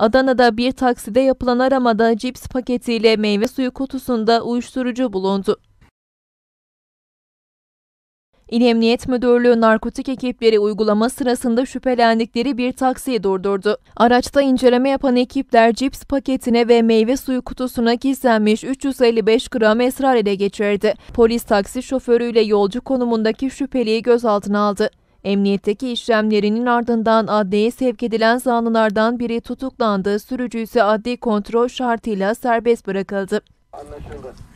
Adana'da bir takside yapılan aramada cips paketiyle meyve suyu kutusunda uyuşturucu bulundu. İl Emniyet Müdürlüğü narkotik ekipleri uygulama sırasında şüphelendikleri bir taksiyi durdurdu. Araçta inceleme yapan ekipler cips paketine ve meyve suyu kutusuna gizlenmiş 355 gram esrar ele geçirdi. Polis taksi şoförüyle yolcu konumundaki şüpheliyi gözaltına aldı. Emniyetteki işlemlerinin ardından adliyeye sevk edilen zanlılardan biri tutuklandı, sürücü ise adli kontrol şartıyla serbest bırakıldı. Anlaşıldı.